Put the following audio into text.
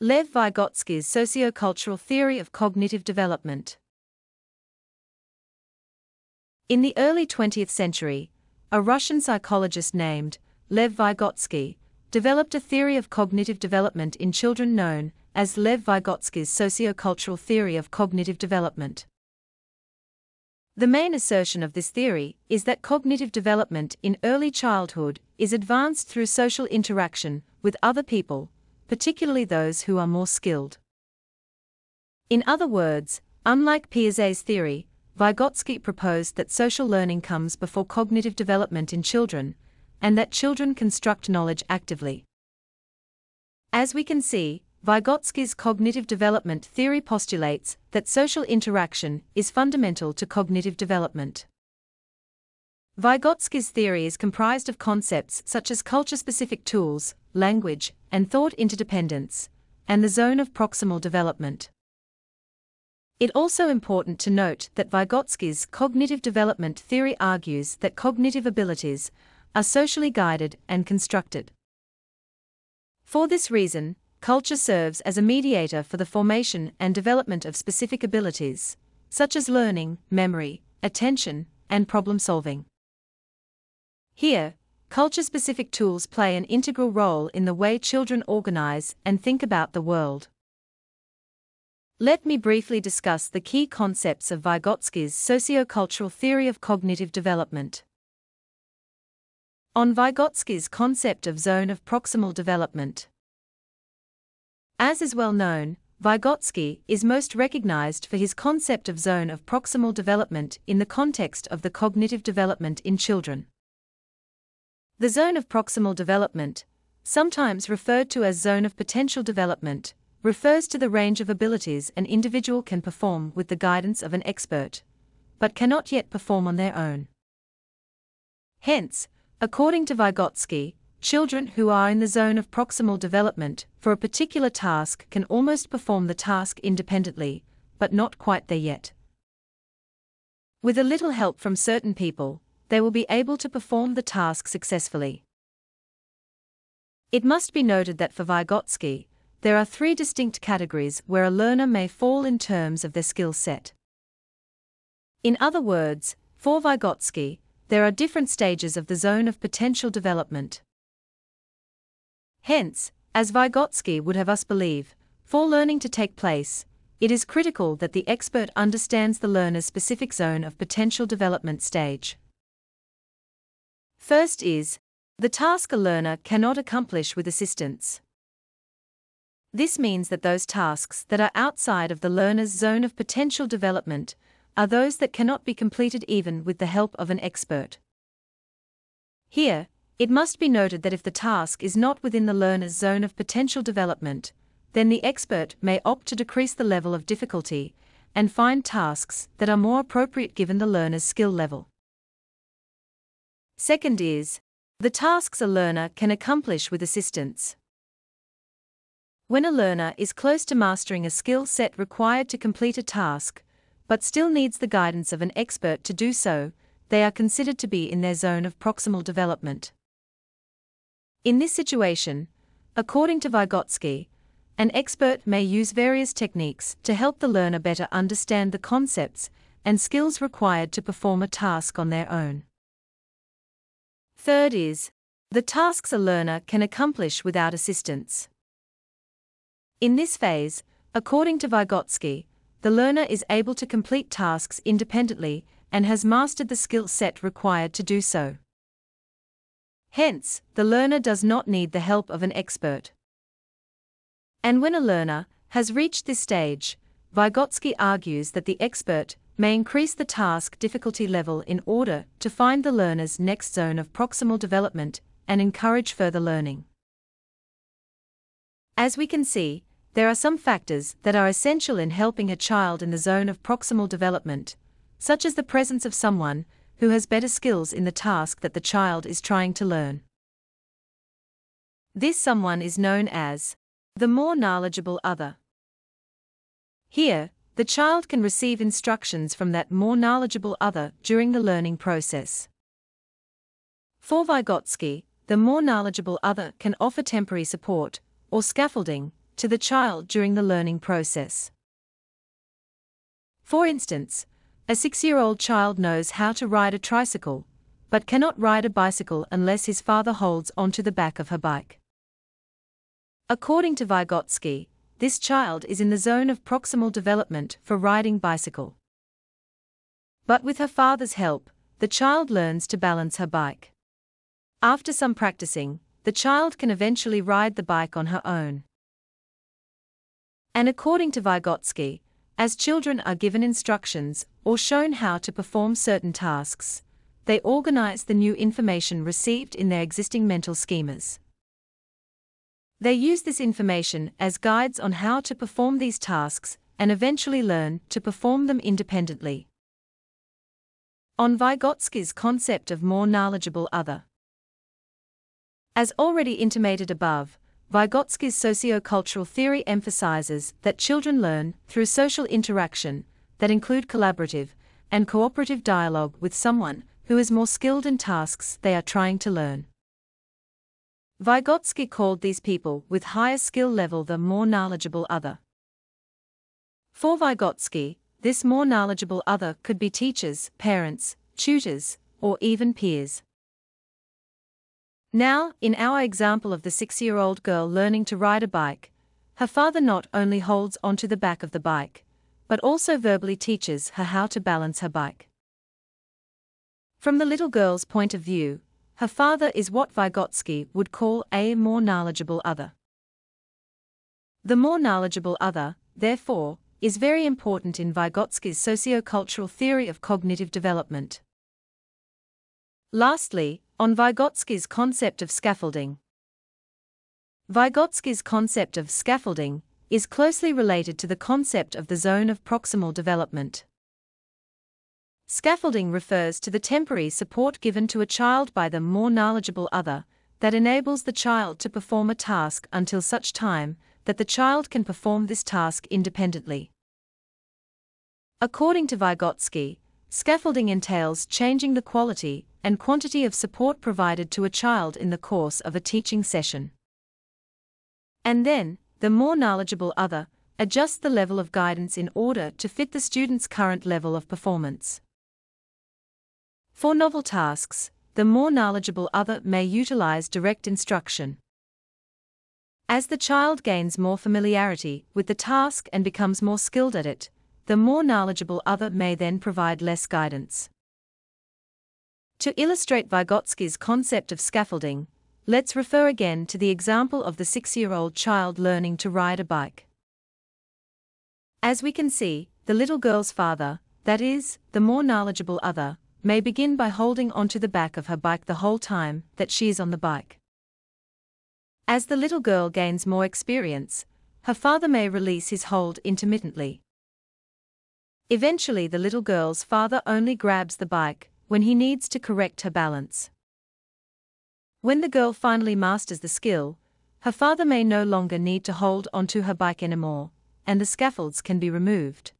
Lev Vygotsky's Sociocultural Theory of Cognitive Development. In the early 20th century, a Russian psychologist named Lev Vygotsky developed a theory of cognitive development in children known as Lev Vygotsky's Sociocultural Theory of Cognitive Development. The main assertion of this theory is that cognitive development in early childhood is advanced through social interaction with other people, particularly those who are more skilled. In other words, unlike Piaget's theory, Vygotsky proposed that social learning comes before cognitive development in children, and that children construct knowledge actively. As we can see, Vygotsky's cognitive development theory postulates that social interaction is fundamental to cognitive development. Vygotsky's theory is comprised of concepts such as culture-specific tools, language, and thought interdependence, and the zone of proximal development. It's also important to note that Vygotsky's cognitive development theory argues that cognitive abilities are socially guided and constructed. For this reason, culture serves as a mediator for the formation and development of specific abilities, such as learning, memory, attention, and problem-solving. Here, culture-specific tools play an integral role in the way children organize and think about the world. Let me briefly discuss the key concepts of Vygotsky's sociocultural theory of cognitive development. On Vygotsky's concept of zone of proximal development. As is well known, Vygotsky is most recognized for his concept of zone of proximal development in the context of the cognitive development in children. The zone of proximal development, sometimes referred to as zone of potential development, refers to the range of abilities an individual can perform with the guidance of an expert, but cannot yet perform on their own. Hence, according to Vygotsky, children who are in the zone of proximal development for a particular task can almost perform the task independently, but not quite there yet. With a little help from certain people, they will be able to perform the task successfully. It must be noted that for Vygotsky, there are three distinct categories where a learner may fall in terms of their skill set. In other words, for Vygotsky, there are different stages of the zone of potential development. Hence, as Vygotsky would have us believe, for learning to take place, it is critical that the expert understands the learner's specific zone of potential development stage. First is the task a learner cannot accomplish with assistance. This means that those tasks that are outside of the learner's zone of potential development are those that cannot be completed even with the help of an expert. Here, it must be noted that if the task is not within the learner's zone of potential development, then the expert may opt to decrease the level of difficulty and find tasks that are more appropriate given the learner's skill level. Second is the tasks a learner can accomplish with assistance. When a learner is close to mastering a skill set required to complete a task, but still needs the guidance of an expert to do so, they are considered to be in their zone of proximal development. In this situation, according to Vygotsky, an expert may use various techniques to help the learner better understand the concepts and skills required to perform a task on their own. Third is the tasks a learner can accomplish without assistance. In this phase, according to Vygotsky, the learner is able to complete tasks independently and has mastered the skill set required to do so. Hence, the learner does not need the help of an expert. And when a learner has reached this stage, Vygotsky argues that the expert may increase the task difficulty level in order to find the learner's next zone of proximal development and encourage further learning. As we can see, there are some factors that are essential in helping a child in the zone of proximal development, such as the presence of someone who has better skills in the task that the child is trying to learn. This someone is known as the more knowledgeable other. Here, the child can receive instructions from that more knowledgeable other during the learning process. For Vygotsky, the more knowledgeable other can offer temporary support, or scaffolding, to the child during the learning process. For instance, a 6-year-old child knows how to ride a tricycle, but cannot ride a bicycle unless his father holds onto the back of her bike. According to Vygotsky, this child is in the zone of proximal development for riding bicycle. But with her father's help, the child learns to balance her bike. After some practicing, the child can eventually ride the bike on her own. And according to Vygotsky, as children are given instructions or shown how to perform certain tasks, they organize the new information received in their existing mental schemas. They use this information as guides on how to perform these tasks and eventually learn to perform them independently. On Vygotsky's concept of more knowledgeable other. As already intimated above, Vygotsky's sociocultural theory emphasizes that children learn through social interaction that include collaborative and cooperative dialogue with someone who is more skilled in tasks they are trying to learn. Vygotsky called these people with higher skill level the more knowledgeable other. For Vygotsky, this more knowledgeable other could be teachers, parents, tutors, or even peers. Now, in our example of the 6-year-old girl learning to ride a bike, her father not only holds onto the back of the bike, but also verbally teaches her how to balance her bike. From the little girl's point of view, her father is what Vygotsky would call a more knowledgeable other. The more knowledgeable other, therefore, is very important in Vygotsky's sociocultural theory of cognitive development. Lastly, on Vygotsky's concept of scaffolding. Vygotsky's concept of scaffolding is closely related to the concept of the zone of proximal development. Scaffolding refers to the temporary support given to a child by the more knowledgeable other that enables the child to perform a task until such time that the child can perform this task independently. According to Vygotsky, scaffolding entails changing the quality and quantity of support provided to a child in the course of a teaching session. And then, the more knowledgeable other adjusts the level of guidance in order to fit the student's current level of performance. For novel tasks, the more knowledgeable other may utilize direct instruction. As the child gains more familiarity with the task and becomes more skilled at it, the more knowledgeable other may then provide less guidance. To illustrate Vygotsky's concept of scaffolding, let's refer again to the example of the 6-year-old child learning to ride a bike. As we can see, the little girl's father, that is, the more knowledgeable other, may begin by holding onto the back of her bike the whole time that she is on the bike. As the little girl gains more experience, her father may release his hold intermittently. Eventually, the little girl's father only grabs the bike when he needs to correct her balance. When the girl finally masters the skill, her father may no longer need to hold onto her bike anymore, and the scaffolds can be removed.